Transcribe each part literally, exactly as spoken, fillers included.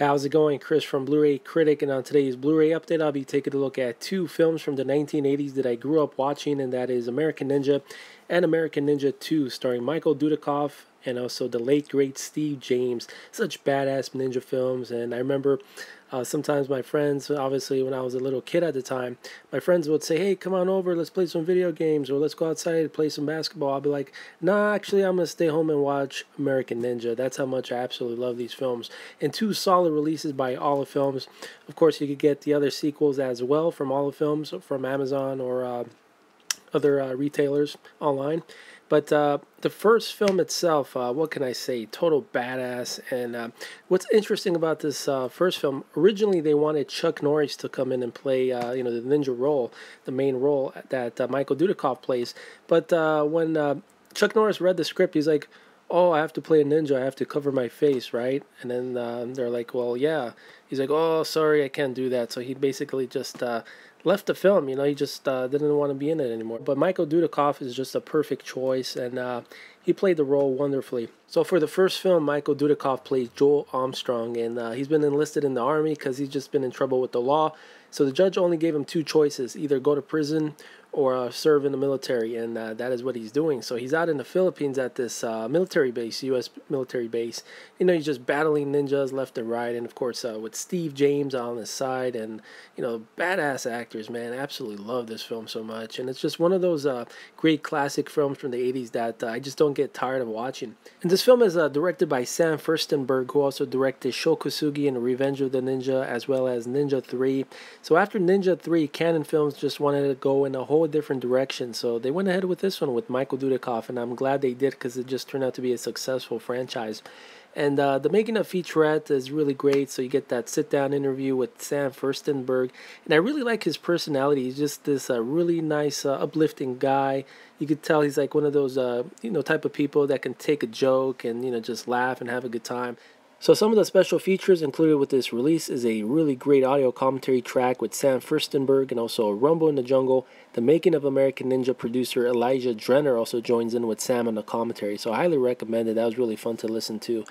How's it going? Chris from Blu-ray Critic, and on today's Blu-ray update I'll be taking a look at two films from the nineteen eighties that I grew up watching, and that is American Ninja and American Ninja two, starring Michael Dudikoff and also the late great Steve James. Such badass ninja films. And I remember uh, sometimes my friends, obviously when I was a little kid at the time, my friends would say, hey, come on over, let's play some video games, or let's go outside and play some basketball. I'll be like, nah, actually I'm going to stay home and watch American Ninja. That's how much I absolutely love these films. And two solid releases by Olive Films. Of course, you could get the other sequels as well from Olive Films, from Amazon, or uh, other uh, retailers online. But uh, the first film itself, uh, what can I say, total badass. And uh, what's interesting about this uh, first film, originally they wanted Chuck Norris to come in and play, uh, you know, the ninja role, the main role that uh, Michael Dudikoff plays. But uh, when uh, Chuck Norris read the script, he's like, oh, I have to play a ninja, I have to cover my face, right? And then uh, they're like, well, yeah. He's like, oh, sorry, I can't do that. So he basically just uh, left the film, you know, he just uh, didn't want to be in it anymore. But Michael Dudikoff is just a perfect choice, and uh, he played the role wonderfully. So for the first film, Michael Dudikoff plays Joe Armstrong, and uh, he's been enlisted in the army because he's just been in trouble with the law. So the judge only gave him two choices, either go to prison or uh, serve in the military, and uh, that is what he's doing. So he's out in the Philippines at this uh, military base, U S military base. You know, he's just battling ninjas left and right, and of course uh, with Steve James on his side, and, you know, badass actors, man. I absolutely love this film so much, and it's just one of those uh, great classic films from the eighties that uh, I just don't get tired of watching. And this film is uh, directed by Sam Firstenberg, who also directed Shokusugi and Revenge of the Ninja, as well as Ninja three. So after Ninja three, Canon Films just wanted to go in a whole different direction, so they went ahead with this one with Michael Dudikoff, and I'm glad they did, because it just turned out to be a successful franchise. And uh, the making of featurette is really great, so you get that sit-down interview with Sam Firstenberg, and I really like his personality. He's just this uh, really nice, uh, uplifting guy. You could tell he's like one of those uh, you know, type of people that can take a joke and, you know, just laugh and have a good time. So some of the special features included with this release is a really great audio commentary track with Sam Firstenberg, and also Rumble in the Jungle. The making of American Ninja producer Elijah Drenner also joins in with Sam on the commentary, so I highly recommend it. That was really fun to listen to.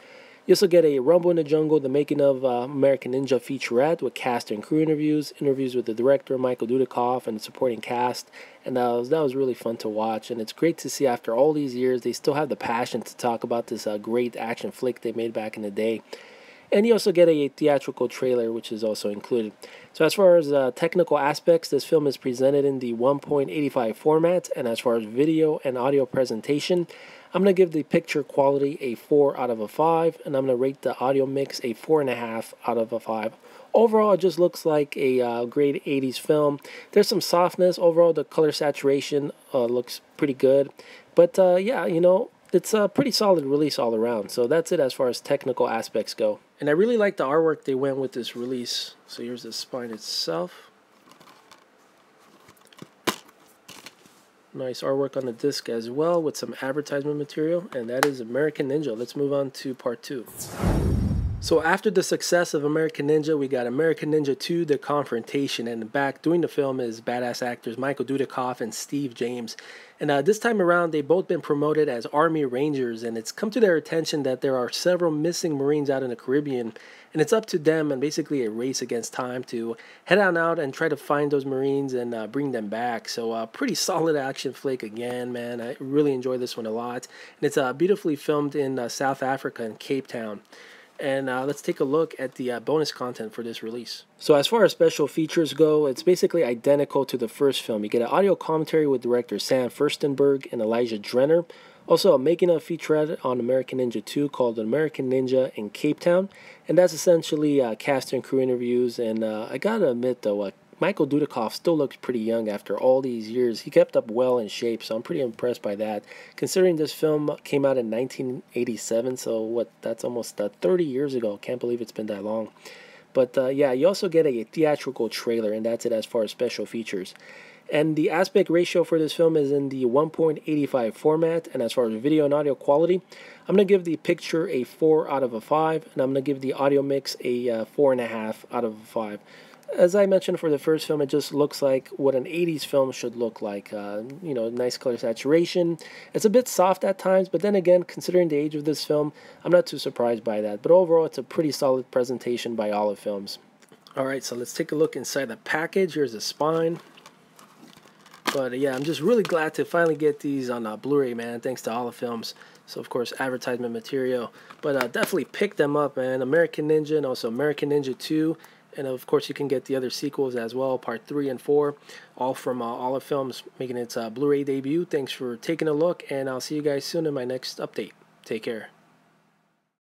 You also get a Rumble in the Jungle, the making of uh, American Ninja featurette with cast and crew interviews, interviews with the director Michael Dudikoff and the supporting cast, and that was, that was really fun to watch. And it's great to see after all these years they still have the passion to talk about this uh, great action flick they made back in the day. And you also get a theatrical trailer, which is also included. So as far as uh, technical aspects, this film is presented in the one point eight five format. And as far as video and audio presentation, I'm going to give the picture quality a four out of a five. And I'm going to rate the audio mix a four point five out of a five. Overall, it just looks like a uh, great eighties film. There's some softness. Overall, the color saturation uh, looks pretty good. But uh, yeah, you know, it's a pretty solid release all around. So that's it as far as technical aspects go. And I really like the artwork they went with this release. So here's the spine itself. Nice artwork on the disc as well, with some advertisement material. And that is American Ninja. Let's move on to part two. So after the success of American Ninja, we got American Ninja two, The Confrontation. And back doing the film is badass actors Michael Dudikoff and Steve James. And uh, this time around, they've both been promoted as Army Rangers. And it's come to their attention that there are several missing Marines out in the Caribbean. And it's up to them, and basically a race against time, to head on out and try to find those Marines and uh, bring them back. So uh, pretty solid action flick again, man. I really enjoy this one a lot. And it's uh, beautifully filmed in uh, South Africa in Cape Town. And uh, let's take a look at the uh, bonus content for this release. So as far as special features go, it's basically identical to the first film. You get an audio commentary with director Sam Firstenberg and Elijah Drenner. Also a making of featurette on American Ninja two called American Ninja in Cape Town. And that's essentially uh, cast and crew interviews. And uh, I gotta admit though, uh, Michael Dudikoff still looks pretty young after all these years. He kept up well in shape, so I'm pretty impressed by that. Considering this film came out in nineteen eighty-seven, so what, that's almost uh, thirty years ago. Can't believe it's been that long. But uh, yeah, you also get a theatrical trailer, and that's it as far as special features. And the aspect ratio for this film is in the one point eight five format. And as far as video and audio quality, I'm going to give the picture a four out of a five, and I'm going to give the audio mix a uh, four point five out of a five. As I mentioned for the first film, it just looks like what an eighties film should look like. Uh, you know, nice color saturation. It's a bit soft at times, but then again, considering the age of this film, I'm not too surprised by that. But overall, it's a pretty solid presentation by Olive Films. Alright, so let's take a look inside the package. Here's the spine. But yeah, I'm just really glad to finally get these on uh, Blu-ray, man, thanks to Olive Films. So, of course, advertisement material. But uh, definitely pick them up, man. American Ninja and also American Ninja two. And, of course, you can get the other sequels as well, Part three and four, all from uh, Olive Films making its uh, Blu-ray debut. Thanks for taking a look, and I'll see you guys soon in my next update. Take care.